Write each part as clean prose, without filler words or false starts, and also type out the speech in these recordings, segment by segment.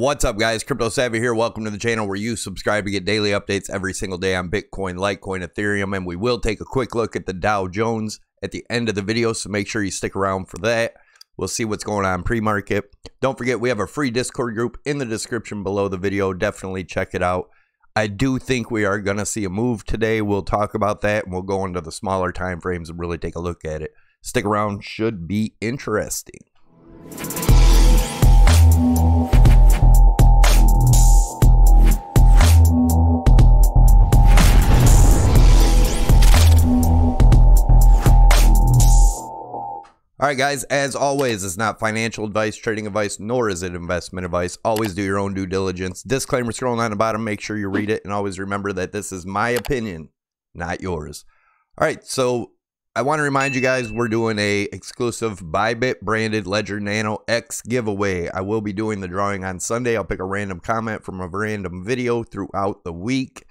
What's up, guys? Crypto Savvy here. Welcome to the channel where you subscribe to get daily updates every single day on Bitcoin, Litecoin, Ethereum, and we will take a quick look at the Dow Jones at the end of the video, so make sure you stick around for that. We'll see what's going on pre-market. Don't forget, we have a free Discord group in the description below the video. Definitely check it out. I do think we are going to see a move today. We'll talk about that, and we'll go into the smaller time frames and really take a look at it. Stick around. Should be interesting. All right, guys, as always, it's not financial advice, trading advice, nor is it investment advice. Always do your own due diligence. Disclaimer scrolling on the bottom. Make sure you read it. And always remember that this is my opinion, not yours. All right, so I want to remind you guys we're doing a exclusive Bybit branded Ledger Nano X giveaway. I will be doing the drawing on Sunday. I'll pick a random comment from a random video throughout the week.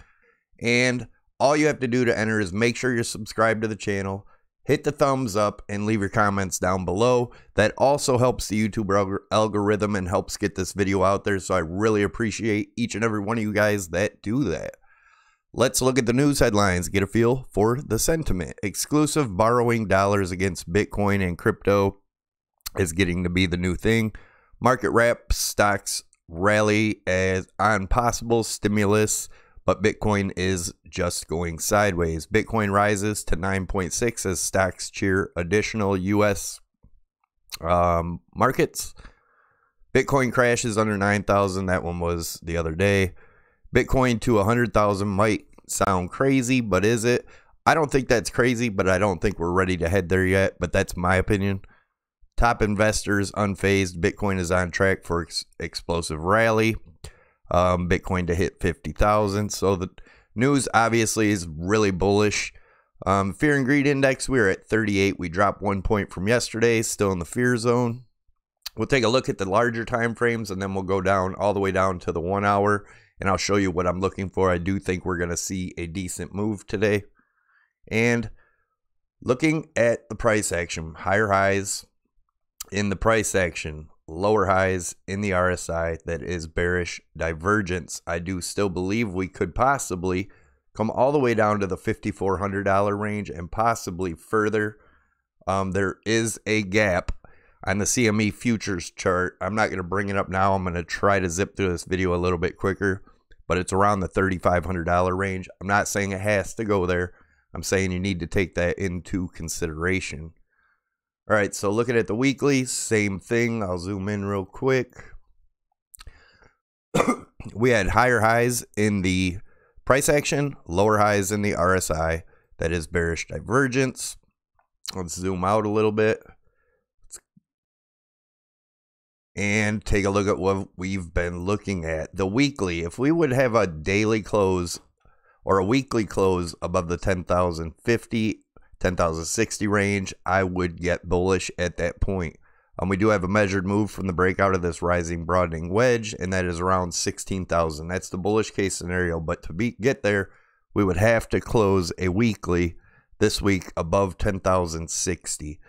And all you have to do to enter is make sure you're subscribed to the channel. Hit the thumbs up and leave your comments down below. That also helps the YouTube algorithm and helps get this video out there. So I really appreciate each and every one of you guys that do that. Let's look at the news headlines, get a feel for the sentiment. Exclusive borrowing dollars against Bitcoin and crypto is getting to be the new thing. Market wrap, stocks rally as on possible stimulus. But Bitcoin is just going sideways. Bitcoin rises to 9.6 as stocks cheer additional U.S. markets. Bitcoin crashes under 9,000. That one was the other day. Bitcoin to 100,000 might sound crazy, but is it? I don't think that's crazy, but I don't think we're ready to head there yet. But that's my opinion. Top investors unfazed. Bitcoin is on track for explosive rally. Bitcoin to hit 50,000. So the news obviously is really bullish. Fear and greed index, we're at 38. We dropped 1 point from yesterday, still in the fear zone. We'll take a look at the larger time frames, and then we'll go down all the way down to the 1 hour, and I'll show you what I'm looking for. I do think we're going to see a decent move today. And looking at the price action, higher highs in the price action, lower highs in the RSI. That is bearish divergence. I do still believe we could possibly come all the way down to the $5,400 range and possibly further. There is a gap on the CME futures chart. I'm not going to bring it up now. I'm going to try to zip through this video a little bit quicker, but it's around the $3,500 range. I'm not saying it has to go there. I'm saying you need to take that into consideration. All right, so looking at the weekly, same thing. I'll zoom in real quick. We had higher highs in the price action, lower highs in the RSI. That is bearish divergence. Let's zoom out a little bit and take a look at what we've been looking at. The weekly, if we would have a daily close or a weekly close above the 10,050, 10,060 range, I would get bullish at that point. We do have a measured move from the breakout of this rising broadening wedge, and that is around 16,000. That's the bullish case scenario, but to get there, we would have to close a weekly this week above 10,060.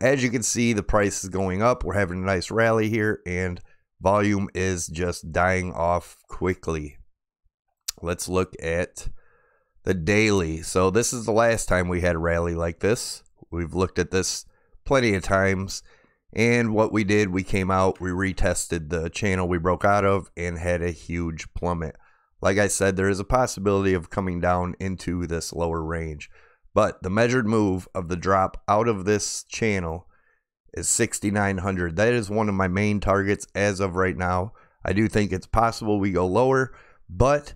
As you can see, the price is going up. We're having a nice rally here, and volume is just dying off quickly. Let's look at the daily. So this is the last time we had a rally like this. We've looked at this plenty of times, and what we did, we came out, we retested the channel we broke out of and had a huge plummet. Like I said, there is a possibility of coming down into this lower range, but the measured move of the drop out of this channel is 6,900. That is one of my main targets as of right now. I do think it's possible we go lower, but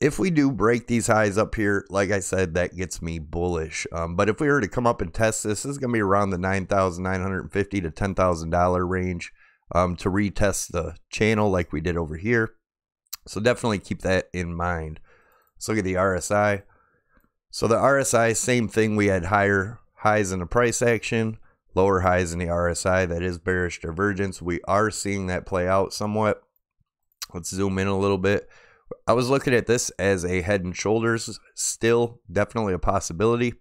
if we do break these highs up here, like I said, that gets me bullish. But if we were to come up and test this, this is going to be around the $9,950 to $10,000 range to retest the channel like we did over here. So definitely keep that in mind. Let's look at the RSI. So the RSI, same thing. We had higher highs in the price action, lower highs in the RSI. That is bearish divergence. We are seeing that play out somewhat. Let's zoom in a little bit. I was looking at this as a head and shoulders, still definitely a possibility.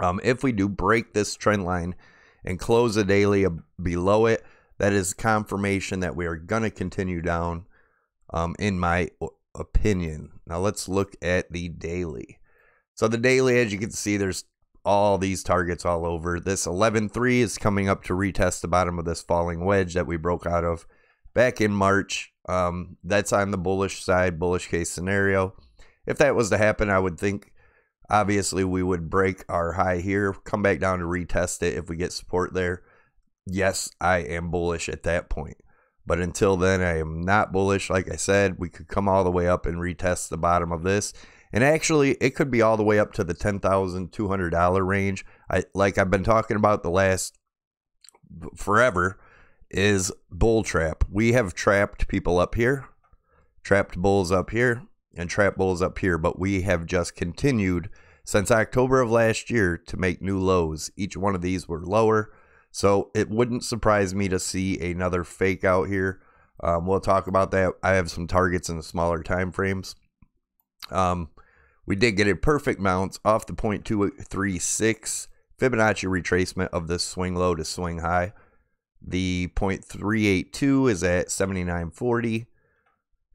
If we do break this trend line and close the daily below it, that is confirmation that we are going to continue down, in my opinion. Now let's look at the daily. So the daily, as you can see, there's all these targets all over. This 11.3 is coming up to retest the bottom of this falling wedge that we broke out of back in March. That's on the bullish side, bullish case scenario. If that was to happen, I would think obviously we would break our high here, come back down to retest it if we get support there. Yes, I am bullish at that point. But until then, I am not bullish. Like I said, we could come all the way up and retest the bottom of this. And actually, it could be all the way up to the $10,200 range. Like I've been talking about the last forever, is bull trap. We have trapped people up here, trapped bulls up here, and trapped bulls up here. But we have just continued since October of last year to make new lows. Each one of these were lower. So it wouldn't surprise me to see another fake out here. We'll talk about that. I have some targets in the smaller time frames. We did get a perfect bounce off the 0.236 Fibonacci retracement of this swing low to swing high. The 0.382 is at 79.40.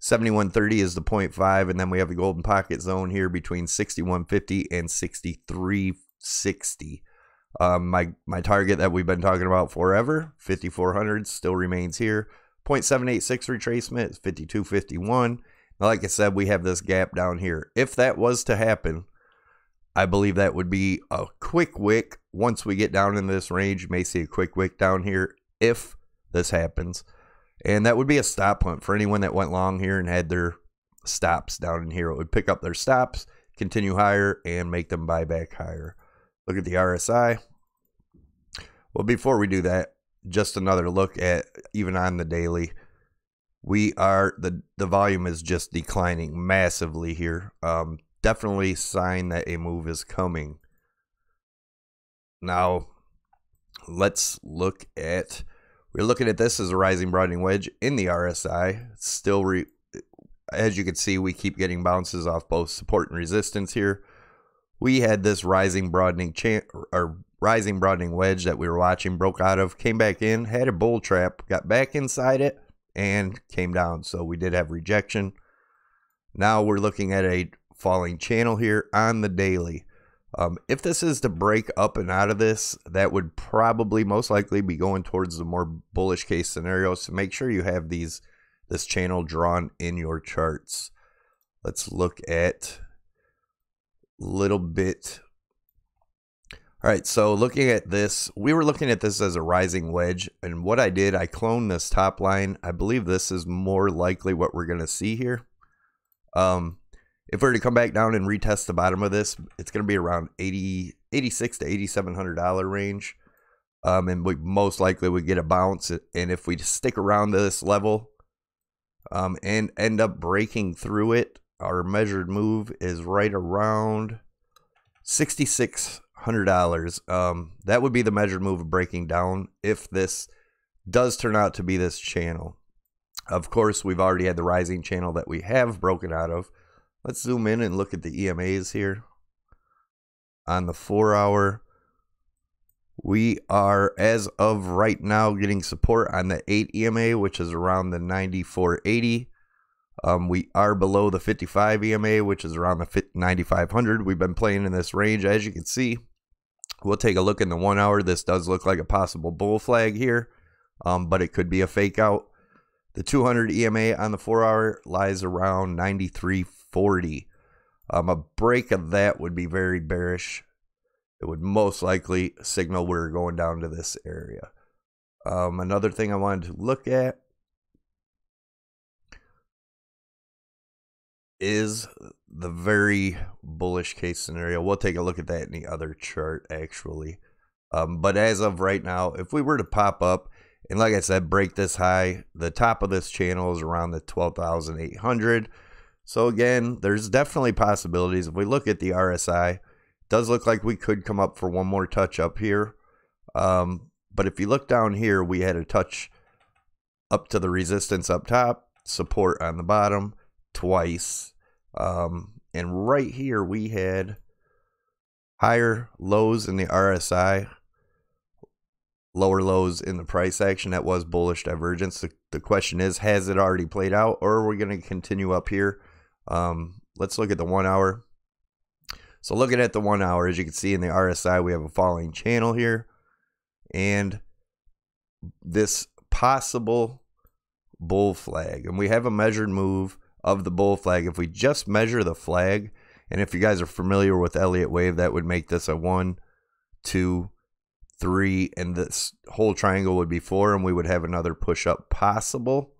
71.30 is the 0.5. And then we have the golden pocket zone here between 61.50 and 63.60. My target that we've been talking about forever, 5,400, still remains here. 0.786 retracement is 52.51. Like I said, we have this gap down here. If that was to happen, I believe that would be a quick wick. Once we get down in this range, you may see a quick wick down here if this happens. And that would be a stop hunt for anyone that went long here and had their stops down in here. It would pick up their stops, continue higher, and make them buy back higher. Look at the RSI. Well, before we do that, just another look at, even on the daily, we are, the volume is just declining massively here. Definitely sign that a move is coming. Now, let's look at, we're looking at this as a rising broadening wedge in the RSI. Still, as you can see, we keep getting bounces off both support and resistance here. We had this rising broadening wedge that we were watching, broke out of, came back in, had a bull trap, got back inside it, and came down. So we did have rejection. Now we're looking at a falling channel here on the daily. If this is to break up and out of this, that would probably most likely be going towards the more bullish case scenario. So make sure you have this channel drawn in your charts. Let's look at a little bit. All right, so looking at this, we were looking at this as a rising wedge, and what I did, I cloned this top line. I believe this is more likely what we're going to see here. If we were to come back down and retest the bottom of this, it's going to be around $8,600 to $8,700 range, and we most likely would get a bounce. And if we stick around this level and end up breaking through it, our measured move is right around $6,600. That would be the measured move of breaking down if this does turn out to be this channel. Of course, we've already had the rising channel that we have broken out of. Let's zoom in and look at the EMAs here. On the 4-hour, we are, as of right now, getting support on the 8 EMA, which is around the 9480. We are below the 55 EMA, which is around the 9500. We've been playing in this range, as you can see. We'll take a look in the 1-hour. This does look like a possible bull flag here, but it could be a fake out. The 200 EMA on the 4-hour lies around 9340. A break of that would be very bearish. It would most likely signal we're going down to this area. Another thing I wanted to look at is the very bullish case scenario. We'll take a look at that in the other chart, actually. But as of right now, if we were to pop up, and like I said, break this high, the top of this channel is around the 12,800. So again, there's definitely possibilities. If we look at the RSI, it does look like we could come up for one more touch up here. But if you look down here, we had a touch up to the resistance up top, support on the bottom, twice, and right here we had higher lows in the RSI, lower lows in the price action that was bullish divergence. The question is, has it already played out, or are we going to continue up here? Let's look at the 1 hour. So looking at the 1 hour, as you can see in the RSI, we have a falling channel here, and this possible bull flag, and we have a measured move of the bull flag. If we just measure the flag, and if you guys are familiar with Elliott wave, that would make this a 1, 2, 3, and this whole triangle would be 4, and we would have another push up possible.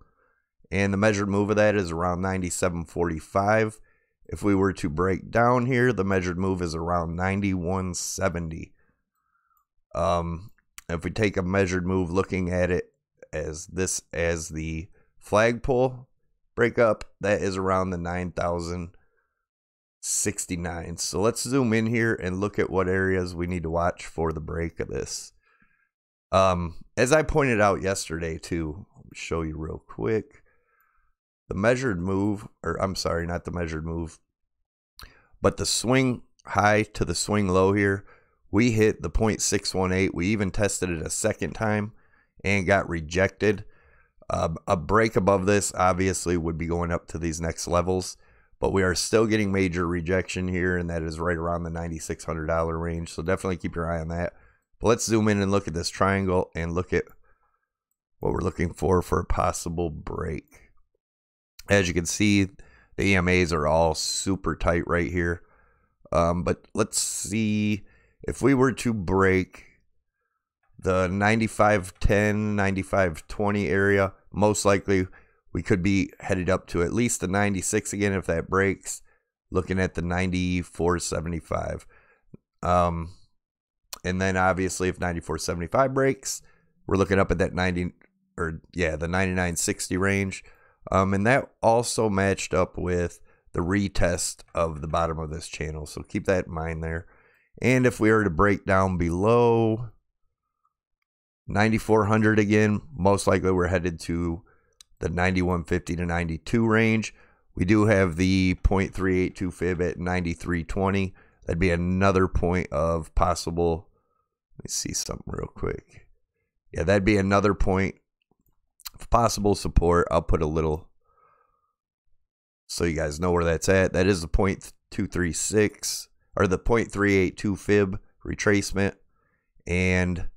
And the measured move of that is around 97.45. If we were to break down here, the measured move is around 91.70. If we take a measured move looking at it as this as the flagpole break up, that is around the 9,069. So let's zoom in here and look at what areas we need to watch for the break of this. As I pointed out yesterday too, I'll show you real quick. The measured move, or I'm sorry, not the measured move, but the swing high to the swing low here, we hit the 0.618. We even tested it a second time and got rejected. A break above this obviously would be going up to these next levels, but we are still getting major rejection here, and that is right around the $9,600 range. So definitely keep your eye on that. But let's zoom in and look at this triangle and look at what we're looking for a possible break. As you can see, the EMAs are all super tight right here. But let's see if we were to break the 95.10, 95.20 area, most likely we could be headed up to at least the 96 again if that breaks, looking at the 94.75. And then obviously if 94.75 breaks, we're looking up at that 90, or yeah, the 99.60 range. And that also matched up with the retest of the bottom of this channel. So keep that in mind there. And if we were to break down below 9,400 again, most likely we're headed to the 91.50 to 92 range. We do have the 0.382 fib at 93.20. That'd be another point of possible. Let me see something real quick. Yeah, that'd be another point of possible support. I'll put a little so you guys know where that's at. That is the 0.236 or the 0.382 fib retracement, and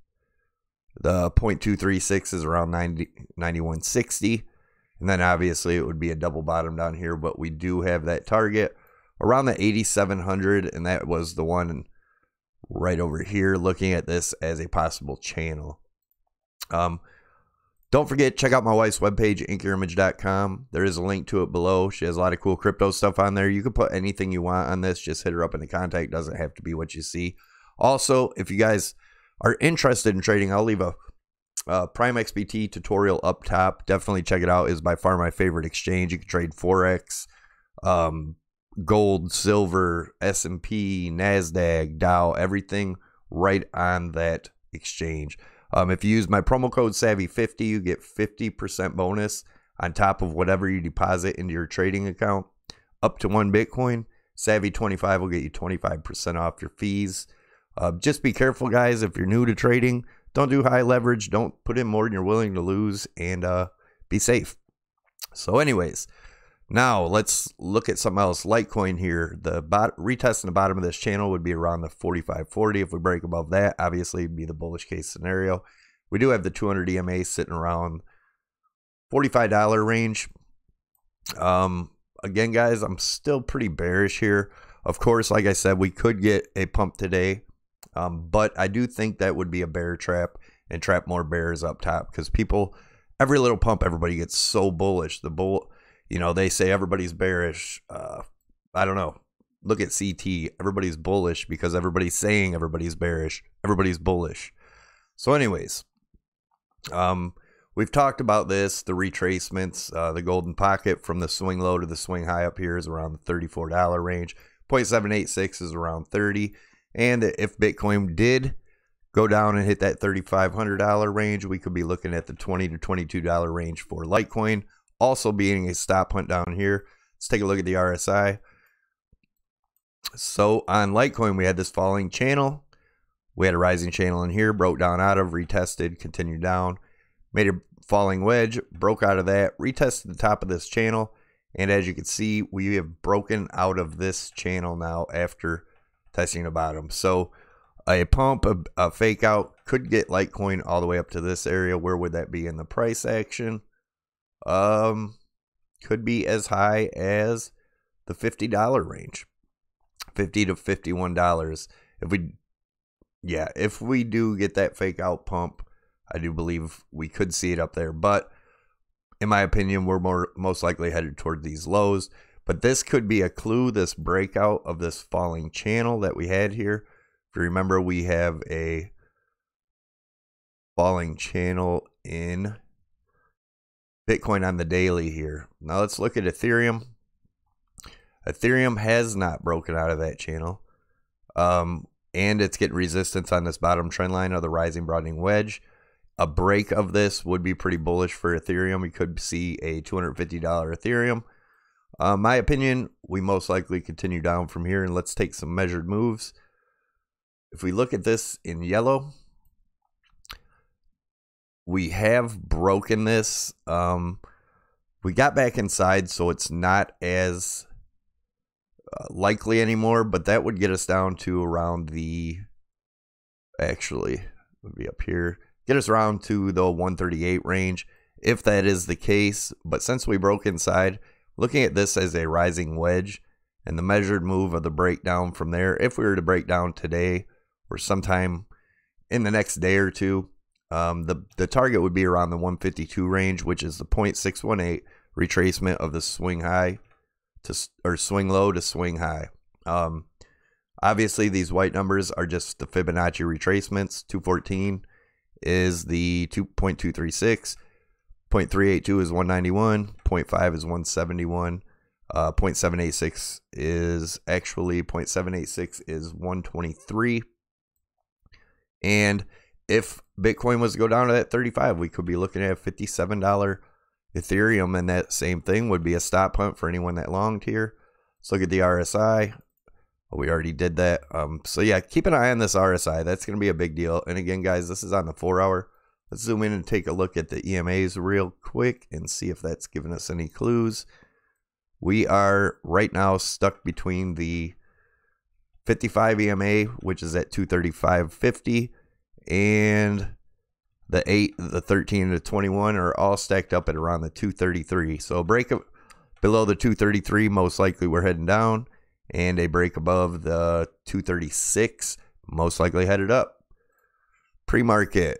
the 0.236 is around 91.60. And then obviously it would be a double bottom down here, but we do have that target around the 8,700, and that was the one right over here, looking at this as a possible channel. Don't forget, check out my wife's webpage, inkurimage.com. There is a link to it below. She has a lot of cool crypto stuff on there. You can put anything you want on this. Just hit her up in the contact. Doesn't have to be what you see. Also, if you guys are interested in trading, I'll leave a PrimeXBT tutorial up top. Definitely check it out. It's by far my favorite exchange. You can trade Forex, gold, silver, S&P, NASDAQ, DOW, everything right on that exchange. If you use my promo code SAVVY50, you get 50% bonus on top of whatever you deposit into your trading account, up to 1 Bitcoin. SAVVY25 will get you 25% off your fees. Just be careful, guys. If you're new to trading, don't do high leverage. Don't put in more than you're willing to lose, and be safe. So anyways, now let's look at something else. Litecoin here, the retest in the bottom of this channel would be around the 45.40. If we break above that, obviously it'd be the bullish case scenario. We do have the 200 EMA sitting around $45 range. Again, guys, I'm still pretty bearish here. Of course, like I said, we could get a pump today. But I do think that would be a bear trap and trap more bears up top, because people, every little pump, everybody gets so bullish. The bull, you know, they say everybody's bearish. I don't know. Look at CT. Everybody's bullish because everybody's saying everybody's bearish. Everybody's bullish. So anyways, we've talked about this, the retracements, the golden pocket from the swing low to the swing high up here is around the $34 range. 0.786 is around 30. And if Bitcoin did go down and hit that $3,500 range, we could be looking at the $20 to $22 range for Litecoin, also being a stop hunt down here. Let's take a look at the RSI. So on Litecoin, we had this falling channel. We had a rising channel in here, broke down out of, retested, continued down, made a falling wedge, broke out of that, retested the top of this channel, and as you can see, we have broken out of this channel now after testing the bottom. So a pump, a fake out could get Litecoin all the way up to this area. Where would that be in the price action? Could be as high as the $50 range, $50 to $51. If we do get that fake out pump, I do believe we could see it up there, but in my opinion, we're most likely headed toward these lows. But this could be a clue, this breakout of this falling channel that we had here. If you remember, we have a falling channel in Bitcoin on the daily here. Now let's look at Ethereum. Ethereum has not broken out of that channel. And it's getting resistance on this bottom trend line of the rising broadening wedge. A break of this would be pretty bullish for Ethereum. We could see a $250 Ethereum. My opinion, we most likely continue down from here, and let's take some measured moves. If we look at this in yellow, we have broken this. We got back inside, so it's not as likely anymore, but that would get us down to around the, actually, it would be up here, get us around to the 138 range if that is the case. But since we broke inside, looking at this as a rising wedge and the measured move of the breakdown from there, if we were to break down today or sometime in the next day or two, the target would be around the 152 range, which is the 0.618 retracement of the swing high to, or swing low to swing high. Obviously these white numbers are just the Fibonacci retracements. 214 is the 2.236, 0.382 is 191, 0.5 is 171, 0.786 is actually 0.786 is 123. And if Bitcoin was to go down to that 35, we could be looking at $57 Ethereum, and that same thing would be a stop hunt for anyone that longed here. Let's look at the RSI. We already did that. So yeah, keep an eye on this RSI. That's going to be a big deal. And again, guys, this is on the 4-hour. Let's zoom in and take a look at the EMAs real quick and see if that's giving us any clues. We are right now stuck between the 55 EMA, which is at 235.50, and the 8, the 13, and the 21 are all stacked up at around the 233. So a break of below the 233, most likely we're heading down. And a break above the 236, most likely headed up. Pre-market,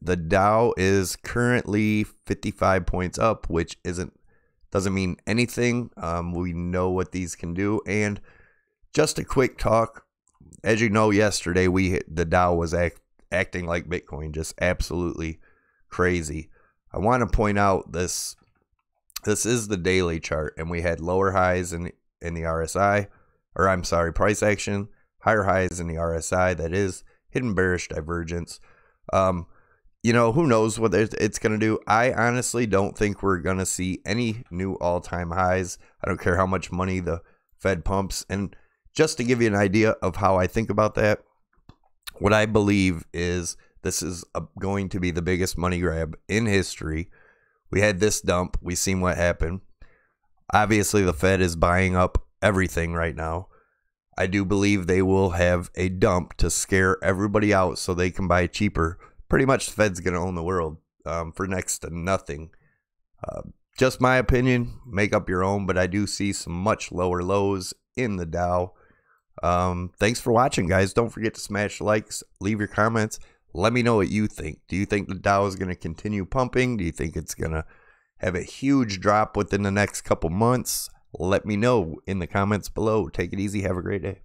the Dow is currently 55 points up, which doesn't mean anything. We know what these can do. And just a quick talk, as you know, yesterday the Dow was acting like Bitcoin, just absolutely crazy. I want to point out this is the daily chart, and we had lower highs in the RSI, or I'm sorry, price action, higher highs in the RSI. That is hidden bearish divergence. You know, who knows what it's going to do. I honestly don't think we're going to see any new all-time highs. I don't care how much money the Fed pumps. And just to give you an idea of how I think about that, what I believe is this is going to be the biggest money grab in history. We had this dump. We seen what happened. Obviously, the Fed is buying up everything right now. I do believe they will have a dump to scare everybody out so they can buy cheaper. Pretty much the Fed's going to own the world for next to nothing. Just my opinion. Make up your own. But I do see some much lower lows in the Dow. Thanks for watching, guys. Don't forget to smash likes. Leave your comments. Let me know what you think. Do you think the Dow is going to continue pumping? Do you think it's going to have a huge drop within the next couple months? Let me know in the comments below. Take it easy. Have a great day.